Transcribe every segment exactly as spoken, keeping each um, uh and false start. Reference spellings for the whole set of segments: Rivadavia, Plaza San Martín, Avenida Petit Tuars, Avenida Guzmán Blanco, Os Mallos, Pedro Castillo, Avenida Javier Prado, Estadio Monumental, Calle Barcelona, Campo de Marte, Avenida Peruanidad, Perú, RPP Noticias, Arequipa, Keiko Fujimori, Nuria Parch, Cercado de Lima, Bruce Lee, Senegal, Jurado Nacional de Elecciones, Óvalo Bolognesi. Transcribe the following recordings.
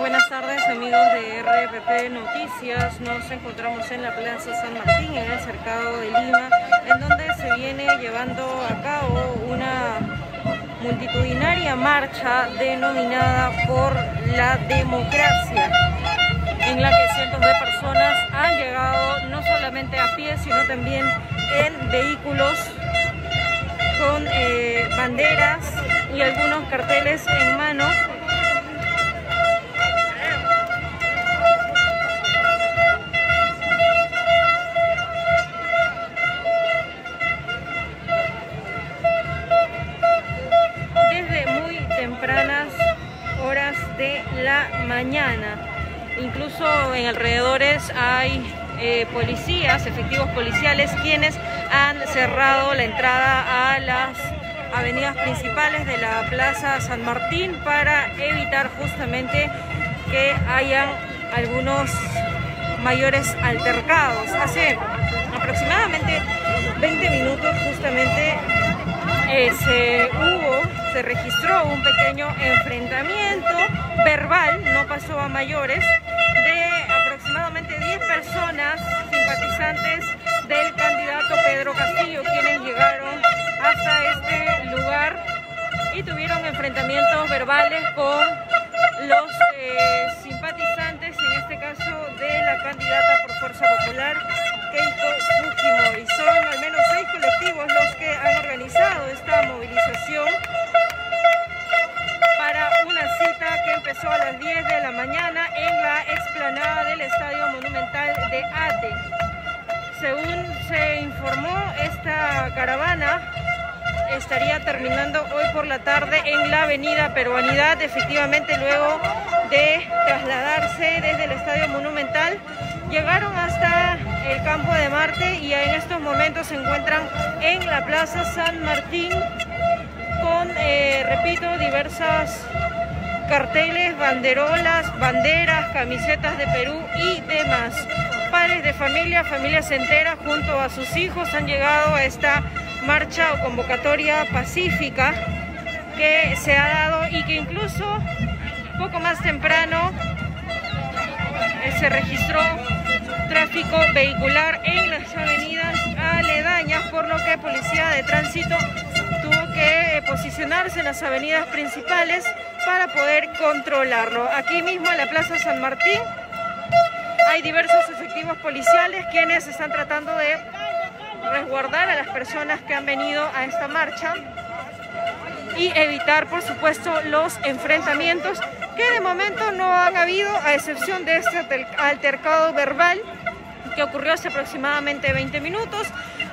Muy buenas tardes, amigos de R P P Noticias. Nos encontramos en la Plaza San Martín, en el Cercado de Lima, en donde se viene llevando a cabo una multitudinaria marcha denominada por la democracia, en la que cientos de personas han llegado no solamente a pie, sino también en vehículos con eh, banderas y algunos carteles en mano. Mañana. Incluso en alrededores hay eh, policías, efectivos policiales, quienes han cerrado la entrada a las avenidas principales de la Plaza San Martín para evitar justamente que hayan algunos mayores altercados. Hace aproximadamente veinte minutos justamente eh, se hubo, se registró un pequeño enfrentamiento verbal, no pasó a mayores, de aproximadamente diez personas simpatizantes del candidato Pedro Castillo, quienes llegaron hasta este lugar y tuvieron enfrentamientos verbales con los eh, simpatizantes, en este caso de la candidata por Fuerza Popular, Keiko Fujimori. Son al menos seis colectivos los que han organizado esta movilización para una cita que empezó a las diez de la mañana en la explanada del Estadio Monumental de Ate. Según se informó, esta caravana estaría terminando hoy por la tarde en la Avenida Peruanidad, efectivamente luego de trasladarse desde el Estadio Monumental. Llegaron hasta el Campo de Marte y en estos momentos se encuentran en la Plaza San Martín, con, eh, repito, diversas carteles, banderolas, banderas, camisetas de Perú y demás. Padres de familia, familias enteras junto a sus hijos han llegado a esta marcha o convocatoria pacífica que se ha dado y que incluso poco más temprano eh, se registró tráfico vehicular en las avenidas aledañas, por lo que Policía de Tránsito tuvo que posicionarse en las avenidas principales para poder controlarlo. Aquí mismo en la Plaza San Martín hay diversos efectivos policiales quienes están tratando de resguardar a las personas que han venido a esta marcha y evitar, por supuesto, los enfrentamientos que de momento no han habido, a excepción de este altercado verbal que ocurrió hace aproximadamente veinte minutos,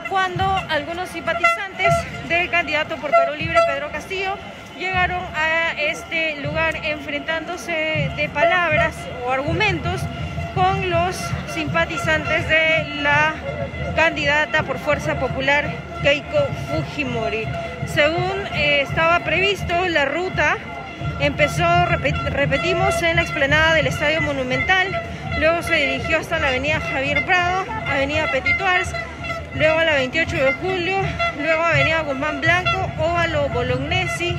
cuando algunos simpatizantes del candidato por Perú Libre, Pedro Castillo, llegaron a este lugar enfrentándose de palabras o argumentos con los simpatizantes de la candidata por Fuerza Popular, Keiko Fujimori. Según eh, estaba previsto, la ruta empezó, repet, repetimos, en la explanada del Estadio Monumental, luego se dirigió hasta la Avenida Javier Prado, Avenida Petit Tuars, luego a la veintiocho de julio, luego Avenida Guzmán Blanco, Óvalo Bolognesi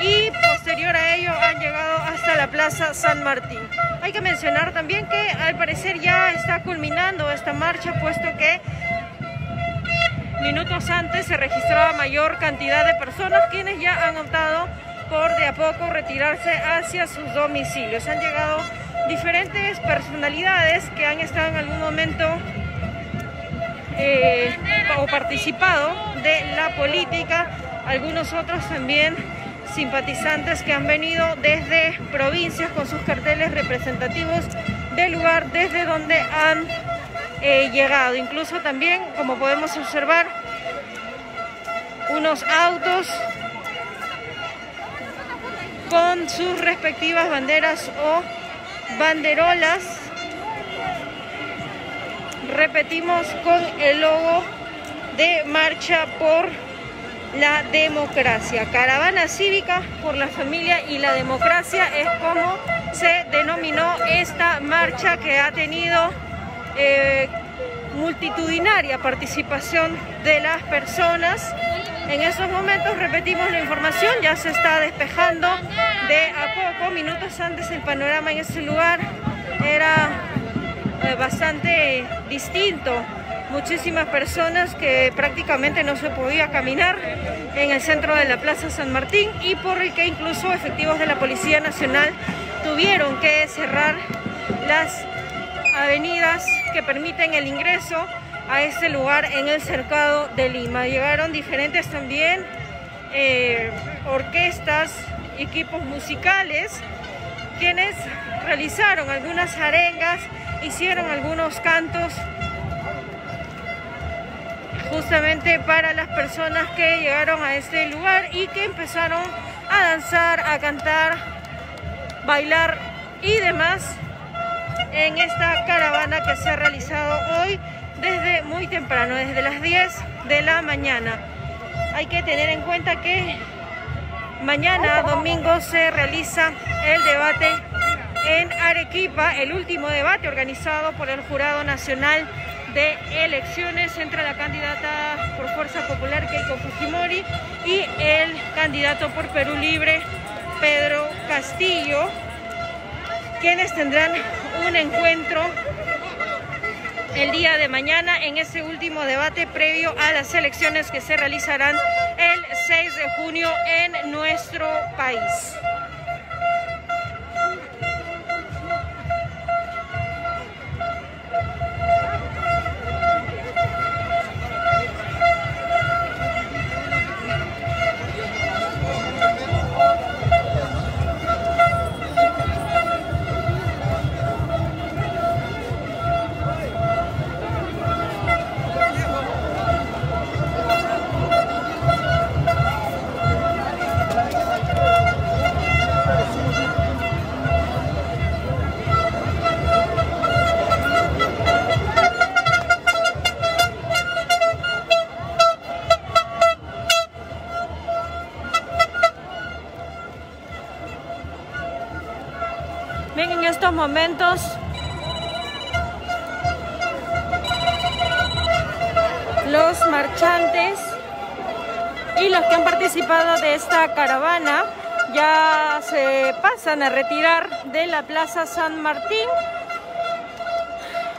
y posterior a ello han llegado hasta la Plaza San Martín. Hay que mencionar también que al parecer ya está culminando esta marcha, puesto que minutos antes se registraba mayor cantidad de personas quienes ya han optado por de a poco retirarse hacia sus domicilios. Han llegado diferentes personalidades que han estado en algún momento Eh, o participado de la política, algunos otros también simpatizantes que han venido desde provincias con sus carteles representativos del lugar desde donde han eh, llegado. Incluso también, como podemos observar, unos autos con sus respectivas banderas o banderolas, repetimos, con el logo de Marcha por la Democracia. Caravana cívica por la familia y la democracia es como se denominó esta marcha, que ha tenido eh, multitudinaria participación de las personas En estos momentos, repetimos la información, ya se está despejando de a poco. Minutos antes el panorama en ese lugar era eh, bastante distinto. Muchísimas personas que prácticamente no se podía caminar en el centro de la Plaza San Martín, y por el que incluso efectivos de la Policía Nacional tuvieron que cerrar las avenidas que permiten el ingreso a este lugar en el Cercado de Lima. Llegaron diferentes también eh, orquestas, equipos musicales, quienes realizaron algunas arengas, hicieron algunos cantos justamente para las personas que llegaron a este lugar y que empezaron a danzar, a cantar, bailar y demás en esta caravana que se ha realizado hoy desde muy temprano, desde las diez de la mañana. Hay que tener en cuenta que mañana, domingo, se realiza el debate en Arequipa, el último debate organizado por el Jurado Nacional de Elecciones entre la candidata por Fuerza Popular Keiko Fujimori y el candidato por Perú Libre Pedro Castillo, quienes tendrán un encuentro el día de mañana en ese último debate previo a las elecciones que se realizarán el seis de junio en nuestro país. Bien, en estos momentos los marchantes y los que han participado de esta caravana ya se pasan a retirar de la Plaza San Martín.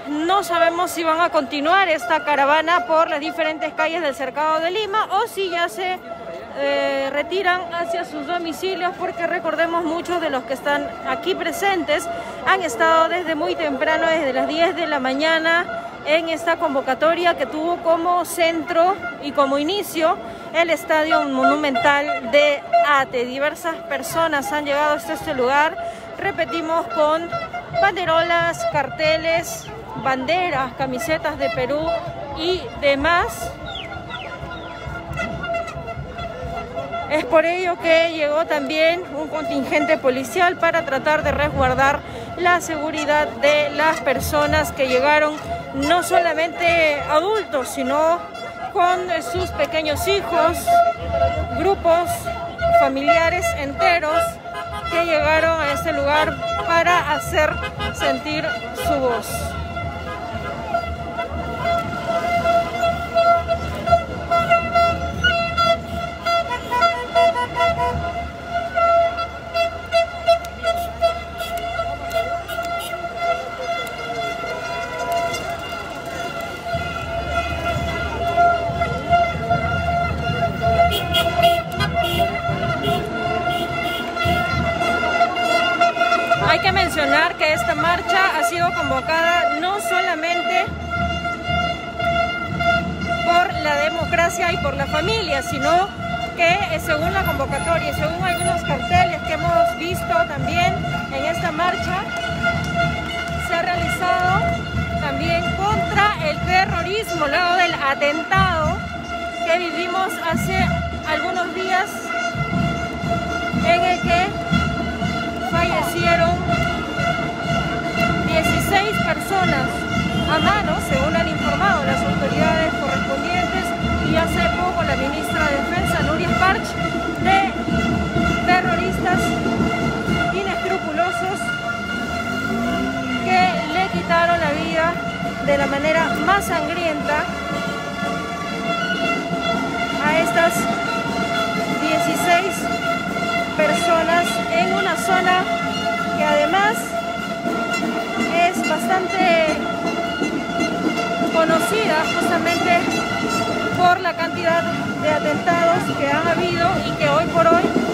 No sabemos si van a continuar esta caravana por las diferentes calles del Cercado de Lima o si ya se Eh, retiran hacia sus domicilios, porque recordemos, muchos de los que están aquí presentes han estado desde muy temprano, desde las diez de la mañana, en esta convocatoria que tuvo como centro y como inicio el Estadio Monumental de Ate. Diversas personas han llegado hasta este lugar, repetimos, con banderolas, carteles, banderas, camisetas de Perú y demás. Es por ello que llegó también un contingente policial para tratar de resguardar la seguridad de las personas que llegaron, no solamente adultos, sino con sus pequeños hijos, grupos familiares enteros que llegaron a este lugar para hacer sentir su voz. Hay que mencionar que esta marcha ha sido convocada no solamente por la democracia y por la familia, sino que según la convocatoria, según algunos carteles que hemos visto también en esta marcha, se ha realizado también contra el terrorismo, luego del atentado que vivimos hace algunos días, en el que fallecieron dieciséis personas a mano, según han informado las autoridades correspondientes, y hace poco la ministra de Defensa, Nuria Parch, de terroristas inescrupulosos que le quitaron la vida de la manera más sangrienta a estas personas. personas en una zona que además es bastante conocida justamente por la cantidad de atentados que han habido y que hoy por hoy